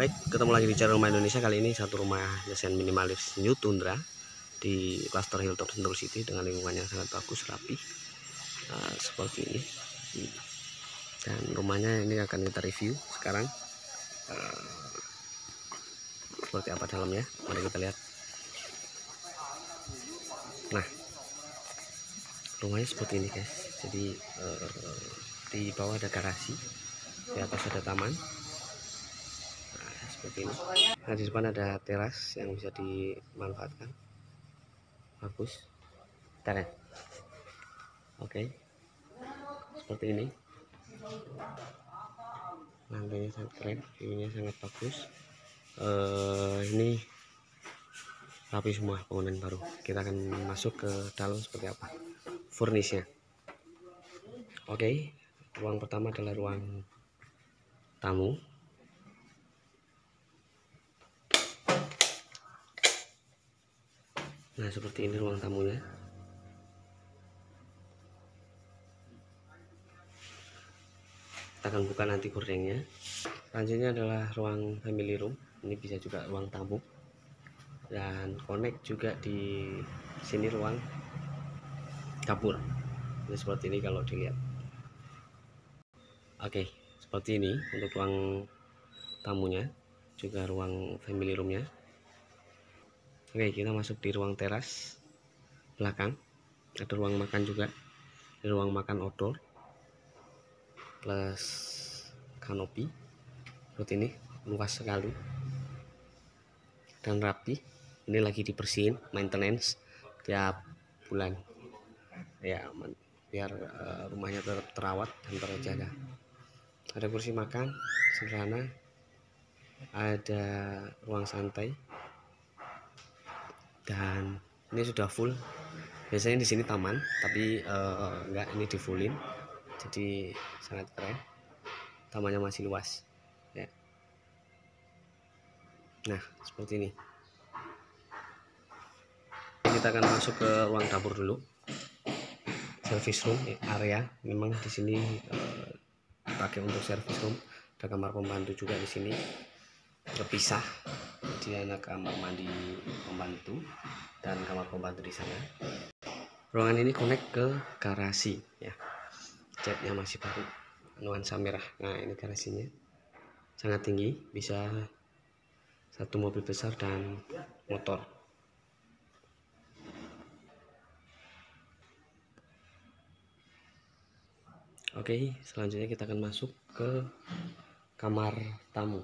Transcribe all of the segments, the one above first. Baik, ketemu lagi di channel Rumah Indonesia. Kali ini satu rumah desain minimalis New Tundra di Cluster Hilltop Sentul City dengan lingkungan yang sangat bagus, rapi seperti ini. Dan rumahnya ini akan kita review sekarang, seperti apa dalamnya, mari kita lihat. Nah, rumahnya seperti ini guys. Jadi di bawah ada garasi, di atas ada taman. Nah, seperti ini. Nah, di depan ada teras yang bisa dimanfaatkan. Bagus. Bentar ya. Oke. Seperti ini. Lantainya sangat keren, view-nya sangat bagus. Ini rapi semua bangunan baru. Kita akan masuk ke dalam seperti apa furnisnya. Oke, ruang pertama adalah ruang tamu. Nah, seperti ini ruang tamunya. Kita akan buka nanti gordengnya. Selanjutnya adalah ruang family room. Ini bisa juga ruang tamu. Dan connect juga di sini ruang dapur. Ini seperti ini kalau dilihat. Oke, seperti ini untuk ruang tamunya, juga ruang family roomnya. Oke, kita masuk di ruang teras belakang. Ada ruang makan juga. Ini ruang makan outdoor plus kanopi. Seperti ini, luas sekali dan rapi. Ini lagi dibersihin, maintenance tiap bulan ya, biar rumahnya tetap terawat dan terjaga. Ada kursi makan sederhana, ada ruang santai, dan ini sudah full. Biasanya di sini taman, tapi enggak, ini difullin, jadi sangat keren. Tamannya masih luas ya. Nah, seperti ini. Kita akan masuk ke ruang dapur dulu, service room area. Memang di sini dipakai untuk service room. Ada kamar pembantu juga di sini, terpisah. Jadi ada kamar mandi pembantu dan kamar pembantu di sana. Ruangan ini connect ke garasi ya, catnya masih baru, nuansa merah. Nah, ini garasinya sangat tinggi, bisa satu mobil besar dan motor. Oke, selanjutnya kita akan masuk ke kamar tamu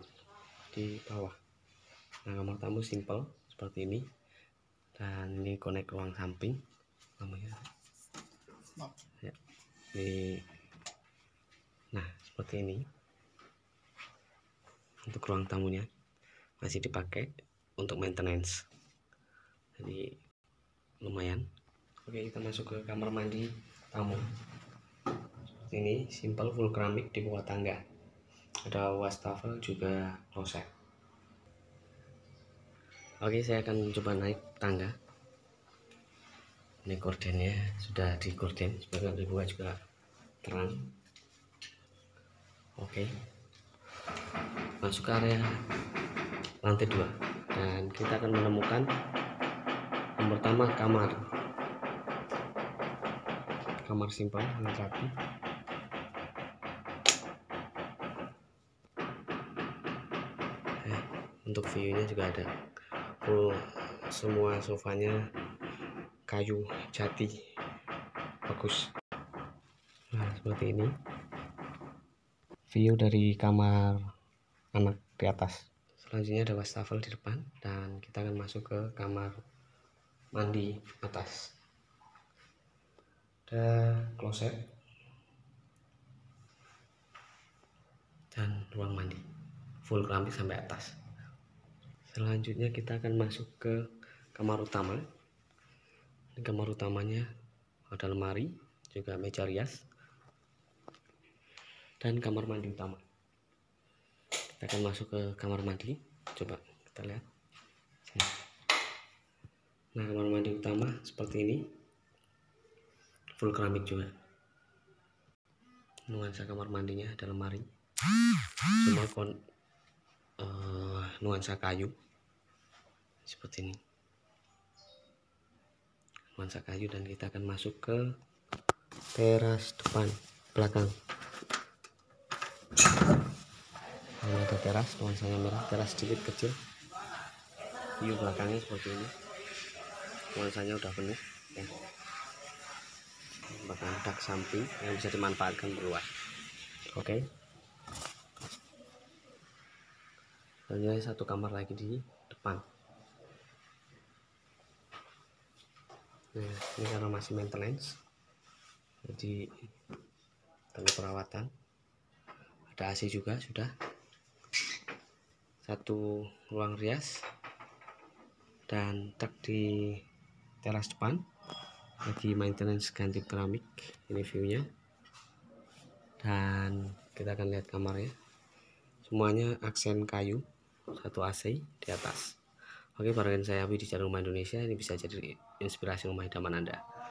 di bawah. Nah, kamar tamu simple seperti ini, dan ini connect ruang samping namanya. Ya, ini. Nah, seperti ini untuk ruang tamunya, masih dipakai untuk maintenance, jadi lumayan. Oke, kita masuk ke kamar mandi tamu. Ini simple, full keramik di bawah tangga. Ada wastafel juga, kloset. Oke, saya akan coba naik tangga. Ini gordennya sudah di gorden, sebenarnya dibuka juga terang. Oke, masuk ke area lantai 2, dan kita akan menemukan yang pertama kamar simple, sangat rapi. Untuk view-nya juga ada full, semua sofanya kayu jati, bagus. Nah, seperti ini view dari kamar anak di atas. Selanjutnya ada wastafel di depan, dan kita akan masuk ke kamar mandi atas. Ada kloset dan ruang mandi full keramik sampai atas. Selanjutnya kita akan masuk ke kamar utama. Ini kamar utamanya ada lemari, juga meja rias, dan kamar mandi utama. Kita akan masuk ke kamar mandi. Coba kita lihat. Nah, kamar mandi utama seperti ini, full keramik juga. Nuansa kamar mandinya ada lemari, semua nuansa kayu seperti ini, nuansa kayu, dan kita akan masuk ke teras depan belakang. Ini ada teras nuansanya merah, teras sedikit kecil, view belakangnya seperti ini, nuansanya udah penuh ya. Bahkan dak samping yang bisa dimanfaatkan berluas. Oke. Dan ini satu kamar lagi di depan. Nah, ini karena masih maintenance, jadi perlu perawatan. Ada AC juga sudah. Satu ruang rias dan truk di teras depan. Lagi maintenance ganti keramik. Ini viewnya. Dan kita akan lihat kamarnya. Semuanya aksen kayu. Satu AC di atas. Oke, barangkali saya Abi di channel Rumah Indonesia, ini bisa jadi inspirasi rumah idaman Anda.